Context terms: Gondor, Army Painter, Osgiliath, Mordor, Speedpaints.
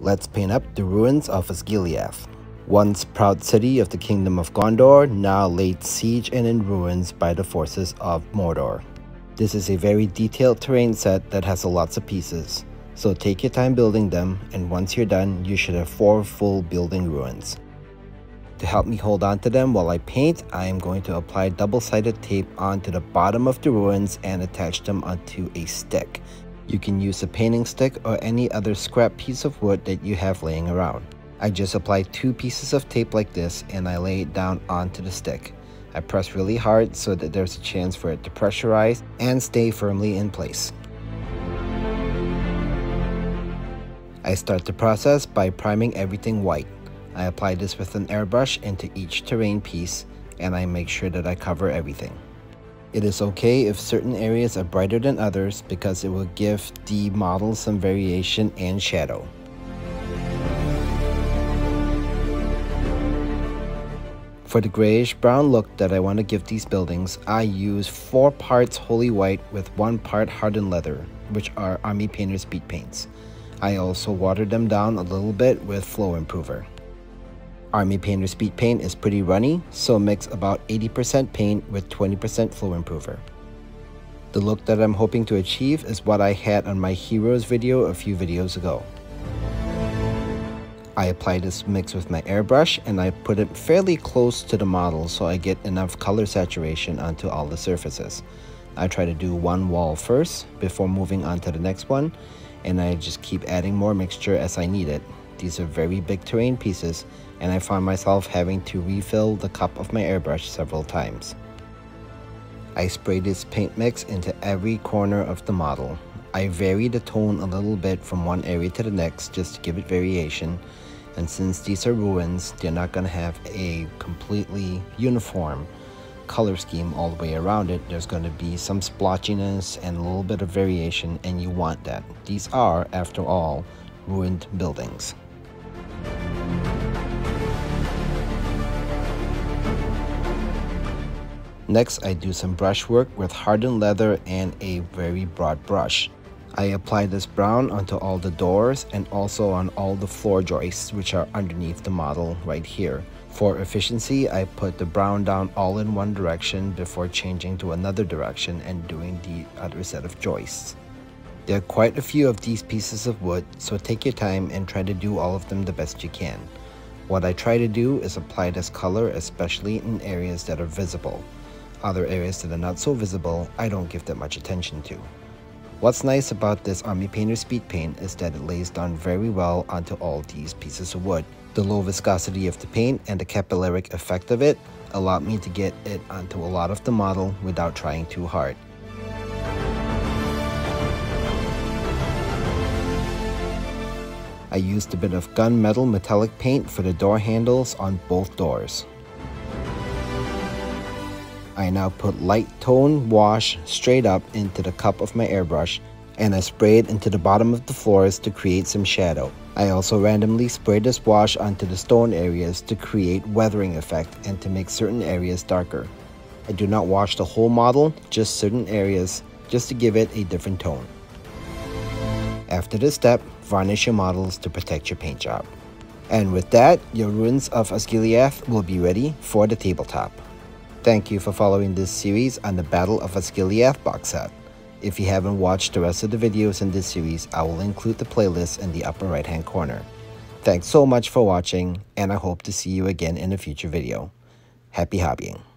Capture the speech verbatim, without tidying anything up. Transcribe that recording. Let's paint up the ruins of Osgiliath. Once proud city of the kingdom of Gondor, now laid siege and in ruins by the forces of Mordor. This is a very detailed terrain set that has lots of pieces, so take your time building them, and once you're done, you should have four full building ruins. To help me hold on to them while I paint, I am going to apply double-sided tape onto the bottom of the ruins and attach them onto a stick. You can use a painting stick or any other scrap piece of wood that you have laying around. I just apply two pieces of tape like this and I lay it down onto the stick. I press really hard so that there's a chance for it to pressurize and stay firmly in place. I start the process by priming everything white. I apply this with an airbrush into each terrain piece and I make sure that I cover everything. It is okay if certain areas are brighter than others because it will give the model some variation and shadow. For the grayish brown look that I want to give these buildings, I use four parts holy white with one part hardened leather, which are Army Painter Speedpaints. I also watered them down a little bit with Flow Improver. Army Painter Speed Paint is pretty runny, so mix about eighty percent paint with twenty percent Flow Improver. The look that I'm hoping to achieve is what I had on my Heroes video a few videos ago. I apply this mix with my airbrush and I put it fairly close to the model so I get enough color saturation onto all the surfaces. I try to do one wall first before moving on to the next one, and I just keep adding more mixture as I need it. These are very big terrain pieces and I found myself having to refill the cup of my airbrush several times. I spray this paint mix into every corner of the model. I vary the tone a little bit from one area to the next just to give it variation, and since these are ruins, they're not going to have a completely uniform color scheme all the way around it. There's going to be some splotchiness and a little bit of variation, and you want that. These are, after all, ruined buildings. Next, I do some brush work with hardened leather and a very broad brush. I apply this brown onto all the doors and also on all the floor joists, which are underneath the model right here. For efficiency, I put the brown down all in one direction before changing to another direction and doing the other set of joists. There are quite a few of these pieces of wood, so take your time and try to do all of them the best you can. What I try to do is apply this color, especially in areas that are visible. Other areas that are not so visible, I don't give that much attention to. What's nice about this Army Painter Speed Paint is that it lays down very well onto all these pieces of wood. The low viscosity of the paint and the capillary effect of it allowed me to get it onto a lot of the model without trying too hard. I used a bit of gunmetal metallic paint for the door handles on both doors. I now put light tone wash straight up into the cup of my airbrush and I spray it into the bottom of the floors to create some shadow. I also randomly spray this wash onto the stone areas to create weathering effect and to make certain areas darker. I do not wash the whole model, just certain areas, just to give it a different tone. After this step, varnish your models to protect your paint job. And with that, your ruins of Osgiliath will be ready for the tabletop. Thank you for following this series on the Battle of Osgiliath box set. If you haven't watched the rest of the videos in this series, I will include the playlist in the upper right hand corner. Thanks so much for watching, and I hope to see you again in a future video. Happy hobbying!